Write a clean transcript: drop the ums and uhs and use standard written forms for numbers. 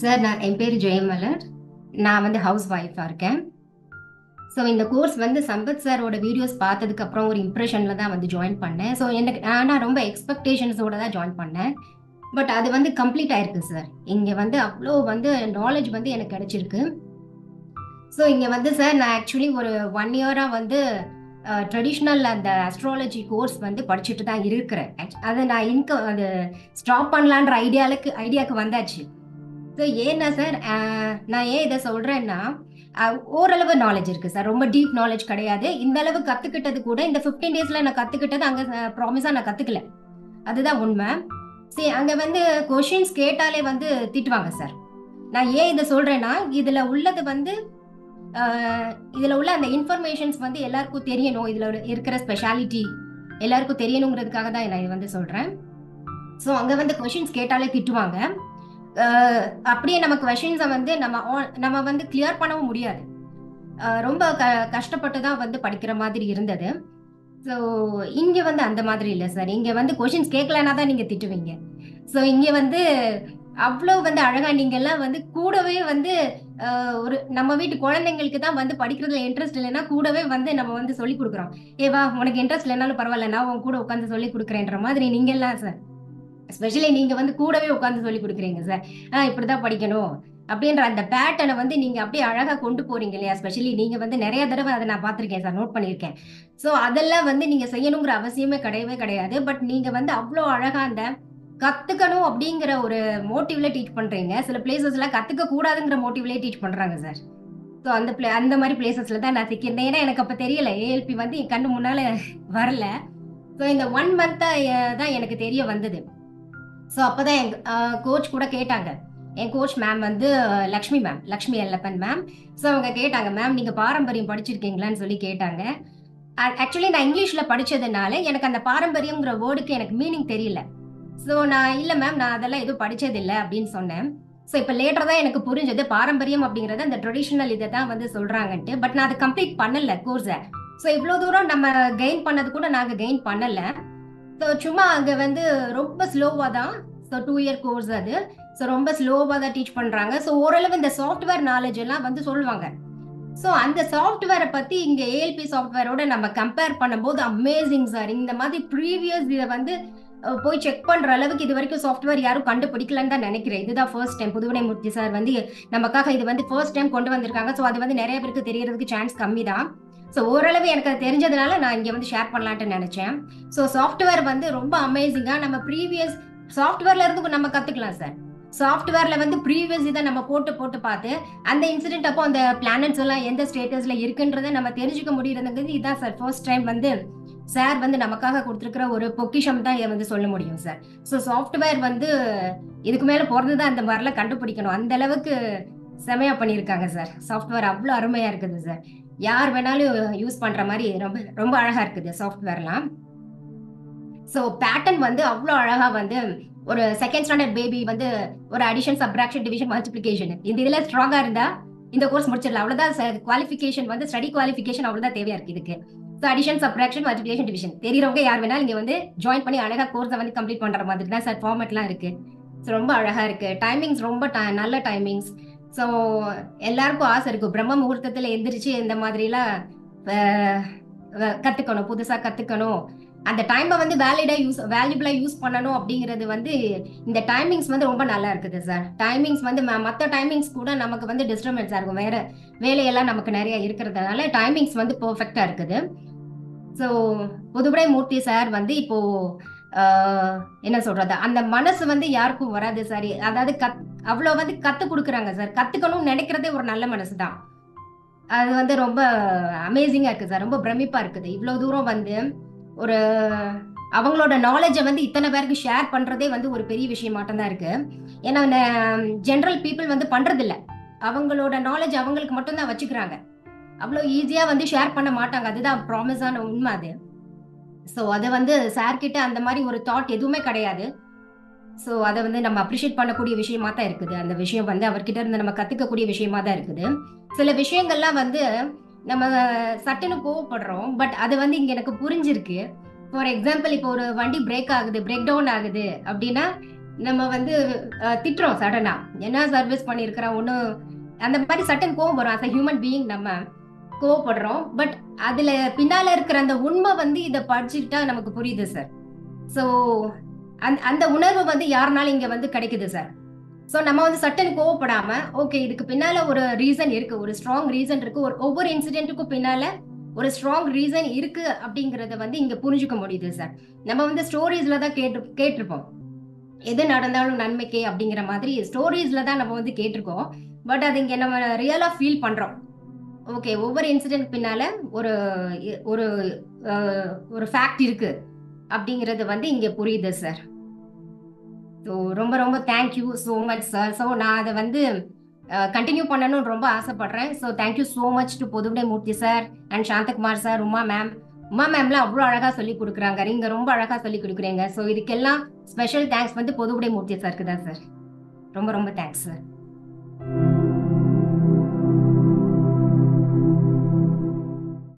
Sir, நான் என் பேர் ஜெயமலர். நான் வந்து ஹவுஸ் ஒய்ஃபாக இருக்கேன். ஸோ இந்த கோர்ஸ் வந்து சம்பத் சாரோட வீடியோஸ் பார்த்ததுக்கப்புறம் ஒரு இம்ப்ரெஷனில் தான் வந்து ஜாயின் பண்ணேன். ஸோ எனக்கு நான் ரொம்ப எக்ஸ்பெக்டேஷன்ஸோடு தான் ஜாயின் பண்ணேன். பட் அது வந்து கம்ப்ளீட் ஆகிருக்கு சார். இங்கே வந்து அவ்வளோ வந்து நாலேஜ் வந்து எனக்கு கிடச்சிருக்கு. ஸோ இங்கே வந்து சார், நான் ஆக்சுவலி ஒரு 1 year வந்து ட்ரெடிஷ்னல் அந்த அஸ்ட்ராலஜி கோர்ஸ் வந்து படிச்சுட்டு தான் இருக்கிறேன். அதை நான் இன்கம் அது ஸ்டாப் பண்ணலான்ற ஐடியாவுக்கு வந்தாச்சு. ஸோ ஏன்னா சார், நான் ஏன் இதை சொல்கிறேன்னா, ஓரளவு நாலேஜ் இருக்குது சார், ரொம்ப டீப் நாலேஜ் கிடையாது. இந்த அளவு கற்றுக்கிட்டது கூட இந்த 15 days நான் கற்றுக்கிட்டது அங்கே ப்ராமிஸாக நான் கற்றுக்கல, அதுதான் உண்மை. சரி, அங்கே வந்து கொஷின்ஸ் கேட்டாலே வந்து திட்டுவாங்க சார். நான் ஏன் இதை சொல்கிறேன்னா, இதில் உள்ளது வந்து இதில் உள்ள அந்த இன்ஃபர்மேஷன்ஸ் வந்து எல்லாருக்கும் தெரியணும், இதில் இருக்கிற ஸ்பெஷாலிட்டி எல்லாருக்கும் தெரியணுங்கிறதுக்காக தான் நான் இது வந்து சொல்கிறேன். ஸோ அங்கே வந்து கொஷின்ஸ் கேட்டாலே திட்டுவாங்க. அப்படியே நம்ம கொஷின்ஸை வந்து நம்ம வந்து கிளியர் பண்ணவும் முடியாது. ரொம்ப கஷ்டப்பட்டு தான் வந்து படிக்கிற மாதிரி இருந்தது. ஸோ இங்கே வந்து அந்த மாதிரி இல்லை சார். இங்கே வந்து கொஷின்ஸ் கேட்கலன்னா தான் நீங்கள் திட்டுவீங்க. ஸோ இங்கே வந்து அவ்வளோ வந்து அழகாக நீங்கள்லாம் வந்து கூடவே வந்து ஒரு நம்ம வீட்டு குழந்தைங்களுக்கு தான் வந்து படிக்கிறதுல இன்ட்ரெஸ்ட் இல்லைன்னா கூடவே வந்து நம்ம வந்து சொல்லிக் கொடுக்குறோம். ஏவா, உனக்கு இன்ட்ரெஸ்ட் இல்லைனாலும் பரவாயில்ல, நான் உன் கூட உட்காந்து சொல்லிக் கொடுக்குறேன்ற மாதிரி நீங்கள்லாம் சார், ஸ்பெஷலி நீங்கள் வந்து கூடவே உட்காந்து சொல்லிக் கொடுக்குறீங்க சார். இப்படி தான் படிக்கணும் அப்படின்ற அந்த பேட்டர்னை வந்து நீங்கள் அப்படியே அழகாக கொண்டு போகிறீங்க இல்லையா. ஸ்பெஷலி நீங்கள் வந்து நிறையா தடவை அதை நான் பார்த்துருக்கேன் சார், நோட் பண்ணியிருக்கேன். ஸோ அதெல்லாம் வந்து நீங்கள் செய்யணுங்கிற அவசியமே கிடையாது. பட் நீங்கள் வந்து அவ்வளோ அழகாக அந்த கற்றுக்கணும் அப்படிங்கிற ஒரு மோட்டிவ்ல டீச் பண்ணுறீங்க. சில பிளேசஸ்லாம் கற்றுக்கக்கூடாதுங்கிற மோட்டிவ்லேயே டீச் பண்ணுறாங்க சார். ஸோ அந்த மாதிரி பிளேசஸில் தான் நான் சிக்கியிருந்தேன். ஏன்னா எனக்கு அப்போ தெரியலை, ஏஎல்பி வந்து என் கண்ணு முன்னால் வரல. ஸோ இந்த 1 month தான் எனக்கு தெரிய வந்தது. ஸோ அப்போதான் என் கோச் கூட கேட்டாங்க, என் கோச் மேம் வந்து லக்ஷ்மி எல்லப்பன் மேம். ஸோ அவங்க கேட்டாங்க, மேம் நீங்கள் பாரம்பரியம் படிச்சிருக்கீங்களான்னு சொல்லி கேட்டாங்க. ஆக்சுவலி நான் இங்கிலீஷில் படித்ததுனால எனக்கு அந்த பாரம்பரியங்கிற வேர்டுக்கு எனக்கு மீனிங் தெரியல. ஸோ நான் இல்லை மேம், நான் அதெல்லாம் எதுவும் படித்ததில்லை அப்படின்னு சொன்னேன். ஸோ இப்போ லேட்டர் தான் எனக்கு புரிஞ்சது பாரம்பரியம் அப்படிங்கிறது அந்த ட்ரெடிஷ்னல் இதை தான் வந்து சொல்கிறாங்கன்ட்டு. பட் நான் அதை கம்ப்ளீட் பண்ணலை கோர்ஸை. ஸோ இவ்வளோ தூரம் நம்ம கெயின் பண்ணது கூட நாங்கள் கெயின் பண்ணலை. ஸோ சும்மா அங்கே வந்து ரொம்ப ஸ்லோவாக தான். ஸோ 2 year கோர்ஸ் அது. ஸோ ரொம்ப ஸ்லோவாக தான் டீச் பண்ணுறாங்க. ஸோ ஓரளவு இந்த சாஃப்ட்வேர் நாலேஜ் எல்லாம் வந்து சொல்லுவாங்க. ஸோ அந்த சாஃப்ட்வேரை பற்றி இங்கே ஏஎல்பி சாஃப்ட்வேரோட நம்ம கம்பேர் பண்ணும்போது அமேசிங் சார். இந்த மாதிரி ப்ரீவியஸ் இதை வந்து போய் செக் பண்ணுற அளவுக்கு இது வரைக்கும் சாஃப்ட்வேர் யாரும் கண்டுபிடிக்கலன்னு தான் நினைக்கிறேன். இதுதான் ஃபர்ஸ்ட் டைம் புதுவிடைமூர்த்தி சார் வந்து நமக்காக இது வந்து ஃபர்ஸ்ட் டைம் கொண்டு வந்திருக்காங்க. ஸோ அது வந்து நிறைய பேருக்கு தெரியறதுக்கு சான்ஸ் கம்மி தான். ஸோ ஓரளவு எனக்கு அது தெரிஞ்சதுனால நான் இங்கே வந்து ஷேர் பண்ணலான்ட்டு நினச்சேன். ஸோ சாஃப்ட்வேர் வந்து ரொம்ப அமேசிங்காக நம்ம ப்ரீவியஸ் சாஃப்ட்வேர்லேருந்து நம்ம கற்றுக்கலாம் சார். சாஃப்ட்வேரில் வந்து ப்ரீவியஸ் இதை நம்ம போட்டு பார்த்து அந்த இன்சிடென்ட் அப்போ அந்த பிளானட்ஸ் எல்லாம் எந்த ஸ்டேட்டஸில் இருக்குன்றதை நம்ம தெரிஞ்சுக்க முடியறதுங்கிறது இதுதான் சார் ஃபர்ஸ்ட் டைம் வந்து சார் வந்து நமக்காக கொடுத்துருக்கிற ஒரு பொக்கிஷம் தான் இதை வந்து சொல்ல முடியும் சார். ஸோ சாஃப்ட்வேர் வந்து இதுக்கு மேலே போகிறது தான் அந்த மாதிரிலாம் கண்டுபிடிக்கணும். அந்த அளவுக்கு செமையாக பண்ணியிருக்காங்க சார். சாஃப்ட்வேர் அவ்வளோ அருமையாக இருக்குது சார். யார் வேணாலும் யூஸ் பண்ணுற மாதிரி ரொம்ப ரொம்ப அழகாக இருக்குது சாஃப்ட்வேர்லாம். ஸோ பேட்டர்ன் வந்து அவ்வளோ அழகாக வந்து ஒரு செகண்ட் ஸ்டாண்டர்ட் பேபி வந்து ஒரு அடிஷன், சப்ட்ராக்ஷன், டிவிஷன், மல்டிப்ளிகேஷன் இந்த இதில் ஸ்ட்ராங்காக இருந்தால் இந்த கோர்ஸ் முடிச்சிடலாம். அவ்வளோதான் குவாலிஃபிகேஷன் வந்து ஸ்டடி குவாலிஃபிகேஷன் அவ்வளோதான் தேவையாக இருக்குது இதுக்கு. So addition, subtraction, multiplication, division தெரியிறவங்க யார் வேணாலும் இங்கே வந்து ஜாயின் பண்ணி அழகாக கோர்ஸை வந்து கம்ப்ளீட் பண்ணுற மாதிரி தான் சார் ஃபார்மெட்லாம் இருக்குது. ஸோ ரொம்ப அழகாக இருக்குது. டைமிங்ஸ் ரொம்ப நல்ல டைமிங்ஸ். ஸோ எல்லாருக்கும் ஆசை இருக்கும் பிரம்ம முகூர்த்தத்தில் எந்திரிச்சு இந்த மாதிரிலாம் கற்றுக்கணும், புதுசாக கற்றுக்கணும், அந்த டைமை வந்து வேல்யூபிளாக யூஸ் பண்ணணும் அப்படிங்கிறது வந்து இந்த டைமிங்ஸ் வந்து ரொம்ப நல்லா இருக்குது சார். டைமிங்ஸ் வந்து மற்ற டைமிங்ஸ் கூட நமக்கு வந்து டிஸ்டர்பன்ஸாக இருக்கும், வேறு வேலையெல்லாம் நமக்கு நிறையா இருக்கிறதுனால டைமிங்ஸ் வந்து பர்ஃபெக்டாக இருக்குது. ஸோ புதுவிடைமூர்த்தி சார் வந்து இப்போது என்ன சொல்றது, அந்த மனசு வந்து யாருக்கும் வராது சார். அதாவது அவ்வளோ வந்து கற்றுக் கொடுக்குறாங்க சார். கற்றுக்கணும்னு நினைக்கிறதே ஒரு நல்ல மனசு தான். அது வந்து ரொம்ப அமேசிங்காக இருக்குது சார். ரொம்ப பிரமிப்பாக இருக்குது. இவ்வளோ தூரம் வந்து ஒரு அவங்களோட நாலேஜை வந்து இத்தனை பேருக்கு ஷேர் பண்ணுறதே வந்து ஒரு பெரிய விஷயமாட்டம் தான் இருக்குது. ஏன்னா ஜென்ரல் பீப்புள் வந்து பண்ணுறதில்ல, அவங்களோட நாலேஜ் அவங்களுக்கு மட்டும்தான் வச்சுக்கிறாங்க. அவ்வளோ ஈஸியாக வந்து ஷேர் பண்ண மாட்டாங்க. அதுதான் ப்ராமிஸான உண்மை அது. ஸோ அதை வந்து சார்கிட்ட அந்த மாதிரி ஒரு தாட் எதுவுமே கிடையாது. ஸோ அதை வந்து நம்ம அப்ரிஷியேட் பண்ணக்கூடிய விஷயமா தான் இருக்குது. அந்த விஷயம் வந்து அவர்கிட்ட இருந்து நம்ம கற்றுக்கக்கூடிய விஷயமா தான் இருக்குது. சில விஷயங்கள்லாம் வந்து நம்ம சட்டுன்னு கோவப்படுறோம். பட் அது வந்து இங்கே எனக்கு புரிஞ்சிருக்கு. ஃபார் எக்ஸாம்பிள், இப்போ ஒரு வண்டி பிரேக் ஆகுது, பிரேக் டவுன் ஆகுது அப்படின்னா நம்ம வந்து திட்டுறோம் சடனா, என்ன சர்வீஸ் பண்ணிருக்கிறோம் ஒன்னு அந்த மாதிரி சட்டன் கோவம் வரும். அஸ் அ ஹியூமன் பீயிங் நம்ம கோவப்படுறோம். பட் அதுல பின்னால இருக்கிற அந்த உண்மை வந்து இதை படிச்சுக்கிட்டா நமக்கு புரியுது சார். ஸோ அந்த உணர்வு வந்து யாருனாலும் இங்க வந்து கிடைக்குது சார். ஸோ நம்ம வந்து சட்டன் கோவப்படாம, ஓகே இதுக்கு பின்னால ஒரு ரீசன் இருக்கு, ஒரு ஸ்ட்ராங் ரீசன் இருக்கு, ஒவ்வொரு இன்சிடென்ட்டுக்கும் பின்னால ஒரு ஸ்ட்ராங் ரீசன் இருக்கு அப்படிங்கறத வந்து இங்க புரிஞ்சுக்க முடியுது சார். நம்ம வந்து ஸ்டோரிஸ்ல தான் கேட்டிருப்போம், எது நடந்தாலும் நன்மைக்கே அப்படிங்கிற மாதிரி ஸ்டோரிஸ்ல தான் நம்ம வந்து கேட்டிருக்கோம். பட் அது இங்க நம்ம ரியலா ஃபீல் பண்றோம். ஓகே ஒவ்வொரு இன்சிடென்ட் பின்னால ஒரு ஒரு ஒரு ஃபேக்ட் இருக்கு அப்படிங்கிறது வந்து இங்க புரியுது சார். ஸோ ரொம்ப ரொம்ப thank you so much sir. So நான் அதை வந்து கண்டினியூ பண்ணணும்னு ரொம்ப ஆசைப்படுறேன். So thank you so much to Podhuvidaimoorthi sir and Santhakumar sir, Uma ma'am. Uma மேம்லாம் அவ்வளோ அழகாக சொல்லி கொடுக்குறாங்க, நீங்கள் ரொம்ப அழகாக சொல்லி கொடுக்குறீங்க. ஸோ இதுக்கெல்லாம் ஸ்பெஷல் தேங்க்ஸ் வந்து பொதுவிடைமூர்த்தி சாருக்கு தான் சார். ரொம்ப ரொம்ப தேங்க்ஸ் சார்.